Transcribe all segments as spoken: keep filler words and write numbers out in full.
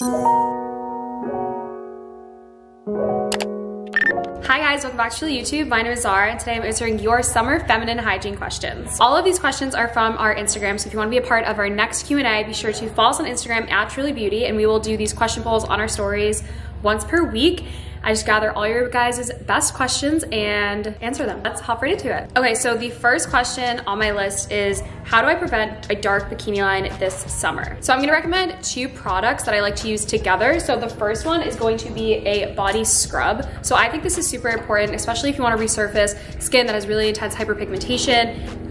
Hi guys, welcome back to Truly YouTube. My name is Zara and today I'm answering your summer feminine hygiene questions. All of these questions are from our Instagram, so if you want to be a part of our next Q and A, be sure to follow us on Instagram at Truly Beauty and we will do these question polls on our stories once per week. I just gather all your guys' best questions and answer them. Let's hop right into it. Okay, so the first question on my list is, how do I prevent a dark bikini line this summer? So I'm gonna recommend two products that I like to use together. So the first one is going to be a body scrub. So I think this is super important, especially if you wanna resurface skin that has really intense hyperpigmentation.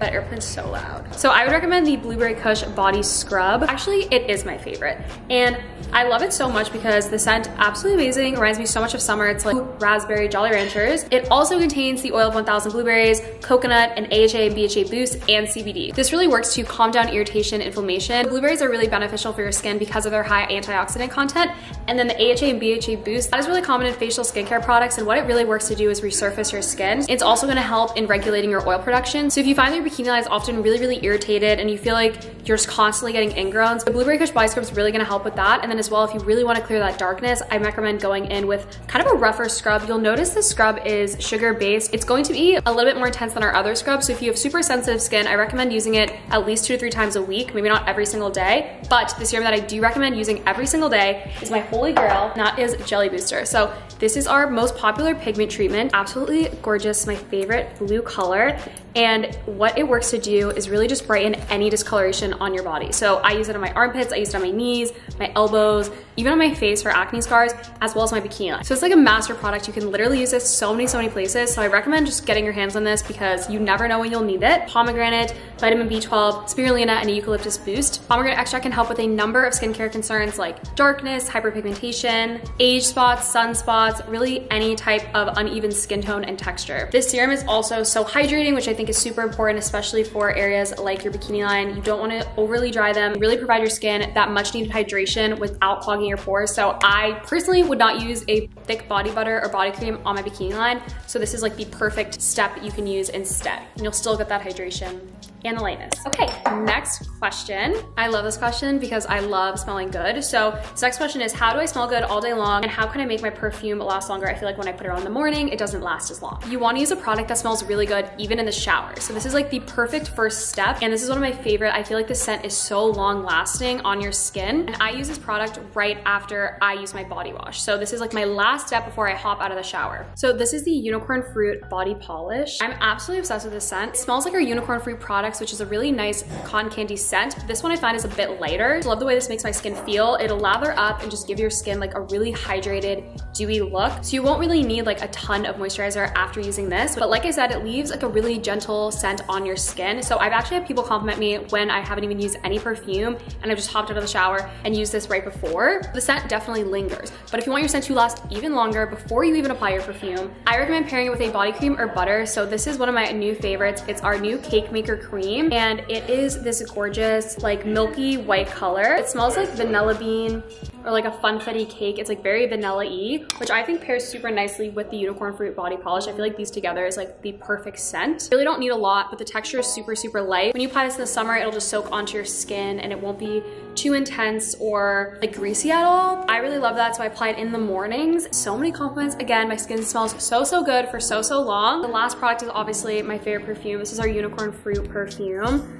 That airplane's so loud. So I would recommend the Blueberry Kush Body Scrub. Actually, it is my favorite. And I love it so much because the scent, absolutely amazing, reminds me so much of summer. It's like raspberry Jolly Ranchers. It also contains the oil of one thousand blueberries, coconut, and A H A and B H A boost, and C B D. This really works to calm down irritation, inflammation. The blueberries are really beneficial for your skin because of their high antioxidant content. And then the A H A and B H A boost, that is really common in facial skincare products. And what it really works to do is resurface your skin. It's also gonna help in regulating your oil production. So if you find that your bikini line is often really, really irritated and you feel like you're just constantly getting ingrowns, the Blueberry Kush Body Scrub is really gonna help with that. And then as well, if you really wanna clear that darkness, I recommend going in with kind of a rougher scrub. You'll notice this scrub is sugar-based. It's going to be a little bit more intense than our other scrub. So if you have super sensitive skin, I recommend using it at least two to three times a week, maybe not every single day. But the serum that I do recommend using every single day is my holy grail, and that is Jelly Booster. So this is our most popular pigment treatment. Absolutely gorgeous, my favorite blue color. And what it works to do is really just brighten any discoloration on your body. So I use it on my armpits, I use it on my knees, my elbows, even on my face for acne scars, as well as my bikini line. So it's like a master product. You can literally use this so many, so many places. So I recommend just getting your hands on this because you never know when you'll need it. Pomegranate, vitamin B twelve, spirulina, and a eucalyptus boost. Pomegranate extract can help with a number of skincare concerns like darkness, hyperpigmentation, age spots, sunspots, really any type of uneven skin tone and texture. This serum is also so hydrating, which I think is super important, especially for areas like your bikini line. You don't want to overly dry them. You really provide your skin that much needed hydration without clogging your pores. So I personally would not use a thick body butter or body cream on my bikini line. So this is like the perfect step you can use instead. And you'll still get that hydration and the lightness. Okay, next question. I love this question because I love smelling good. So this next question is, how do I smell good all day long and how can I make my perfume last longer? I feel like when I put it on in the morning, it doesn't last as long. You wanna use a product that smells really good even in the shower. So this is like the perfect first step. And this is one of my favorite. I feel like this scent is so long lasting on your skin. And I use this product right after I use my body wash. So this is like my last step before I hop out of the shower. So this is the Unicorn Fruit Body Polish. I'm absolutely obsessed with this scent. It smells like our Unicorn Fruit product, which is a really nice cotton candy scent. This one I find is a bit lighter. I love the way this makes my skin feel. It'll lather up and just give your skin like a really hydrated, dewy look. So you won't really need like a ton of moisturizer after using this. But like I said, it leaves like a really gentle scent on your skin. So I've actually had people compliment me when I haven't even used any perfume and I've just hopped out of the shower and used this right before. The scent definitely lingers. But if you want your scent to last even longer before you even apply your perfume, I recommend pairing it with a body cream or butter. So this is one of my new favorites. It's our new Cake Maker Cream. And it is this gorgeous, like milky white color. It smells like vanilla bean or like a funfetti cake. It's like very vanilla-y, which I think pairs super nicely with the Unicorn Fruit Body Polish. I feel like these together is like the perfect scent. Really don't need a lot, but the texture is super, super light. When you apply this in the summer, it'll just soak onto your skin and it won't be too intense or like greasy at all. I really love that, so I apply it in the mornings. So many compliments. Again, my skin smells so, so good for so, so long. The last product is obviously my favorite perfume. This is our Unicorn Fruit perfume.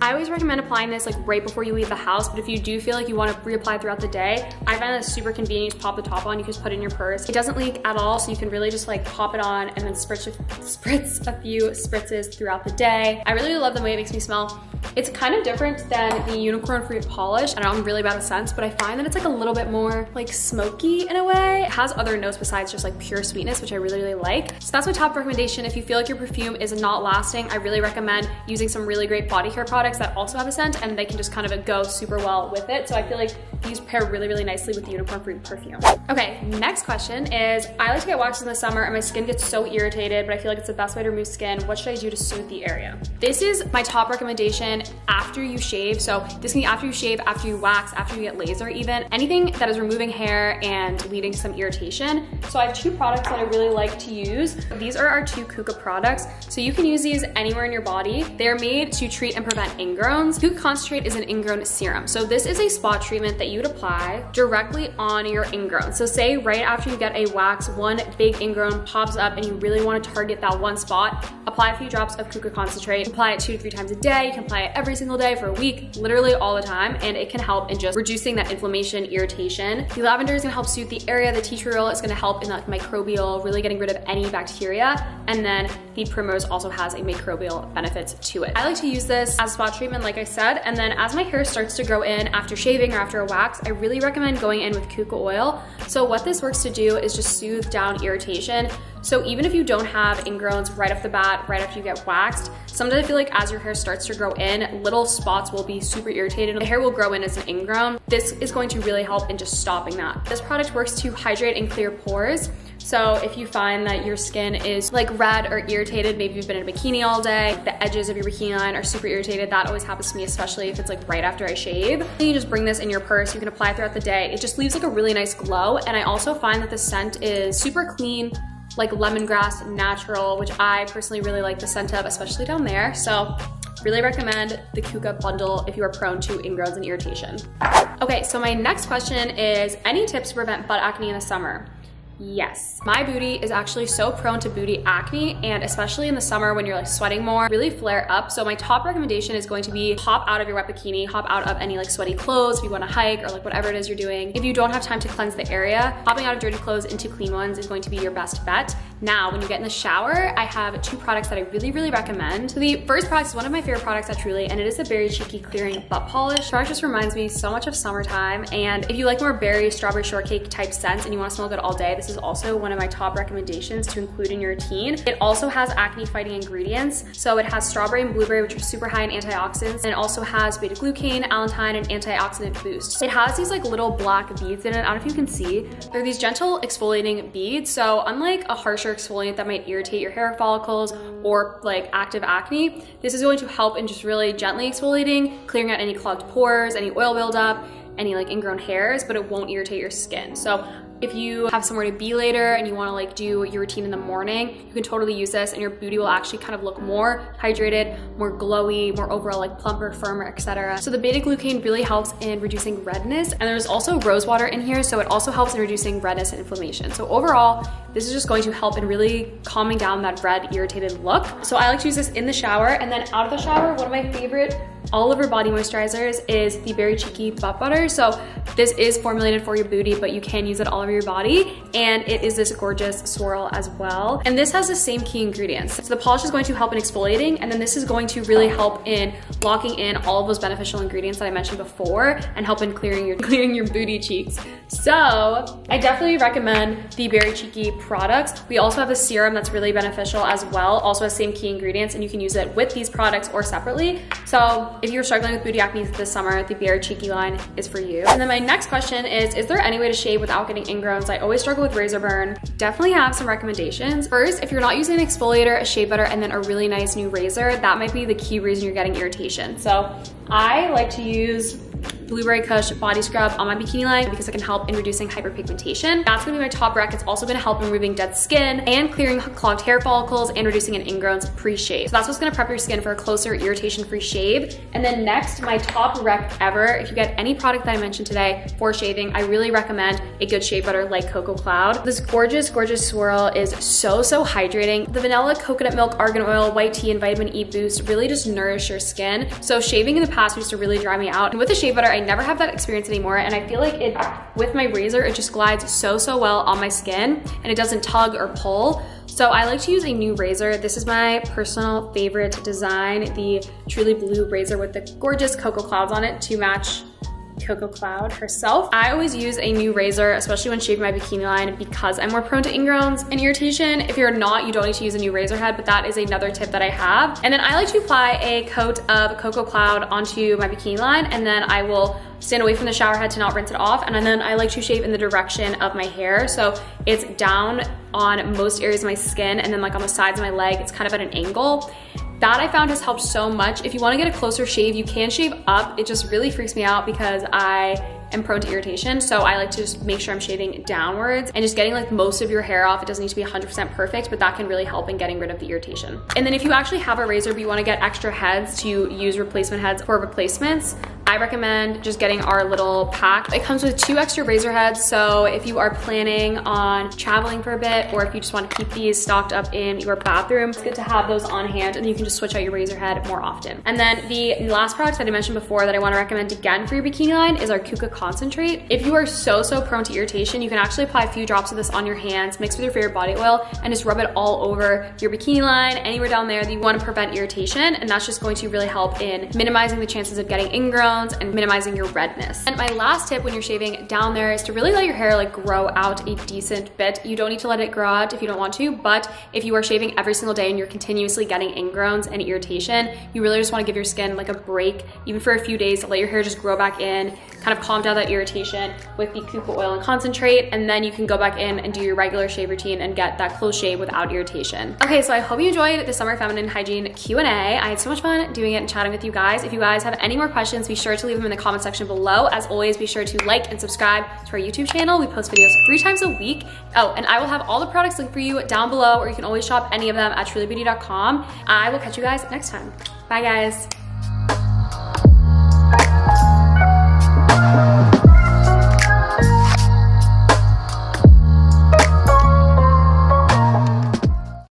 I always recommend applying this like right before you leave the house, but if you do feel like you want to reapply throughout the day, I find that super convenient. You just pop the top on, you can just put it in your purse. It doesn't leak at all, so you can really just like pop it on and then spritz, spritz a few spritzes throughout the day. I really love the way it makes me smell. It's kind of different than the Unicorn Fruit Polish. I know I'm really bad at scents, but I find that it's like a little bit more like smoky in a way. It has other notes besides just like pure sweetness, which I really, really like. So that's my top recommendation. If you feel like your perfume is not lasting, I really recommend using some really great body care products that also have a scent and they can just kind of go super well with it. So I feel like these pair really, really nicely with the Unicorn Fruit perfume. Okay, next question is, I like to get waxed in the summer and my skin gets so irritated, but I feel like it's the best way to remove skin. What should I do to soothe the area? This is my top recommendation after you shave. So this can be after you shave, after you wax, relax after you get laser even, anything that is removing hair and leading to some irritation. So I have two products that I really like to use. These are our two Cooka products. So you can use these anywhere in your body. They're made to treat and prevent ingrowns. Cooka Concentrate is an ingrown serum. So this is a spot treatment that you'd apply directly on your ingrown. So say right after you get a wax, one big ingrown pops up and you really want to target that one spot, apply a few drops of Cooka Concentrate, apply it two to three times a day. You can apply it every single day for a week, literally all the time, and it can help in just reducing that inflammation, irritation. The lavender is gonna help soothe the area. The tea tree oil is gonna help in that microbial, really getting rid of any bacteria. And then the primrose also has a microbial benefits to it. I like to use this as spot treatment, like I said, and then as my hair starts to grow in after shaving or after a wax, I really recommend going in with Cooka oil. So what this works to do is just soothe down irritation. So even if you don't have ingrowns right off the bat, right after you get waxed, sometimes I feel like as your hair starts to grow in, little spots will be super irritated. The hair will grow in as an ingrown. This is going to really help in just stopping that. This product works to hydrate and clear pores. So if you find that your skin is like red or irritated, maybe you've been in a bikini all day, the edges of your bikini line are super irritated. That always happens to me, especially if it's like right after I shave. You just bring this in your purse. You can apply it throughout the day. It just leaves like a really nice glow. And I also find that the scent is super clean, like lemongrass, natural, which I personally really like the scent of, especially down there. So really recommend the Cooka bundle if you are prone to ingrowns and irritation. Okay, so my next question is, any tips to prevent butt acne in the summer? Yes. My booty is actually so prone to booty acne, and especially in the summer when you're like sweating more, really flare up. So my top recommendation is going to be hop out of your wet bikini, hop out of any like sweaty clothes if you want to hike or like whatever it is you're doing. If you don't have time to cleanse the area, hopping out of dirty clothes into clean ones is going to be your best bet. Now, when you get in the shower, I have two products that I really, really recommend. So the first product is one of my favorite products at Truly, and it is the Berry Cheeky Clearing Butt Polish. This product just reminds me so much of summertime, and if you like more berry, strawberry shortcake type scents and you want to smell good all day, this is also one of my top recommendations to include in your routine. It also has acne-fighting ingredients. So it has strawberry and blueberry, which are super high in antioxidants, and it also has beta-glucane, allantoin, and antioxidant boost. It has these like little black beads in it. I don't know if you can see. They're these gentle exfoliating beads. So unlike a harsher exfoliant that might irritate your hair follicles or like active acne, this is going to help in just really gently exfoliating, clearing out any clogged pores, any oil buildup, any like ingrown hairs, but it won't irritate your skin. So if you have somewhere to be later and you want to like do your routine in the morning, you can totally use this, and your booty will actually kind of look more hydrated, more glowy, more overall like plumper, firmer, et cetera. So the beta glucane really helps in reducing redness, and there's also rose water in here, so it also helps in reducing redness and inflammation. So overall, this is just going to help in really calming down that red, irritated look. So I like to use this in the shower, and then out of the shower, one of my favorite all over body moisturizers is the Berry Cheeky Butt Butter. So this is formulated for your booty, but you can use it all over your body, and it is this gorgeous swirl as well. And this has the same key ingredients. So the polish is going to help in exfoliating, and then this is going to really help in locking in all of those beneficial ingredients that I mentioned before and help in clearing your, clearing your booty cheeks. So I definitely recommend the Berry Cheeky products. We also have a serum that's really beneficial as well, also has same key ingredients, and you can use it with these products or separately. So if you're struggling with booty acne this summer, the Berry Cheeky line is for you. And then my next question is, is there any way to shave without getting ingrowns? I always struggle with razor burn. Definitely have some recommendations. First, if you're not using an exfoliator, a shea butter, and then a really nice new razor, that might be the key reason you're getting irritation. So I like to use Blueberry Kush Body Scrub on my bikini line because it can help in reducing hyperpigmentation. That's gonna be my top rec. It's also gonna help in removing dead skin and clearing clogged hair follicles and reducing an ingrowns pre-shave. So that's what's gonna prep your skin for a closer irritation-free shave. And then next, my top rec ever. If you get any product that I mentioned today for shaving, I really recommend a good shea butter like Cocoa Cloud. This gorgeous, gorgeous swirl is so, so hydrating. The vanilla, coconut milk, argan oil, white tea, and vitamin E boost really just nourish your skin. So shaving in the past used to really dry me out. And with a shea butter, I never have that experience anymore, and I feel like it, with my razor, it just glides so, so well on my skin, and it doesn't tug or pull. So I like to use a new razor. This is my personal favorite design, the Truly Blue razor with the gorgeous Cocoa Clouds on it to match Cocoa Cloud herself. I always use a new razor, especially when shaving my bikini line, because I'm more prone to ingrowns and irritation. If you're not, you don't need to use a new razor head, but that is another tip that I have. And then I like to apply a coat of Cocoa Cloud onto my bikini line, and then I will stand away from the shower head to not rinse it off. And then I like to shave in the direction of my hair. So it's down on most areas of my skin, and then like on the sides of my leg, it's kind of at an angle. That I found has helped so much. If you wanna get a closer shave, you can shave up. It just really freaks me out because I am prone to irritation, so I like to just make sure I'm shaving downwards and just getting like most of your hair off. It doesn't need to be one hundred percent perfect, but that can really help in getting rid of the irritation. And then if you actually have a razor but you wanna get extra heads to use replacement heads for replacements, I recommend just getting our little pack. It comes with two extra razor heads, so if you are planning on traveling for a bit or if you just want to keep these stocked up in your bathroom, it's good to have those on hand and you can just switch out your razor head more often. And then the last product that I mentioned before that I want to recommend again for your bikini line is our Cooka Concentrate. If you are so, so prone to irritation, you can actually apply a few drops of this on your hands, mix with your favorite body oil, and just rub it all over your bikini line, anywhere down there that you want to prevent irritation, and that's just going to really help in minimizing the chances of getting ingrown and minimizing your redness. And my last tip when you're shaving down there is to really let your hair like grow out a decent bit. You don't need to let it grow out if you don't want to, but if you are shaving every single day and you're continuously getting ingrowns and irritation, you really just want to give your skin like a break, even for a few days, to let your hair just grow back in, kind of calm down that irritation with the Cooka oil and concentrate, and then you can go back in and do your regular shave routine and get that close shave without irritation. Okay, so I hope you enjoyed the Summer Feminine Hygiene Q and A. I had so much fun doing it and chatting with you guys. If you guys have any more questions, be sure to leave them in the comment section below. As always, be sure to like and subscribe to our YouTube channel. We post videos three times a week. Oh, and I will have all the products linked for you down below, or you can always shop any of them at truly beauty dot com. I will catch you guys next time. Bye guys.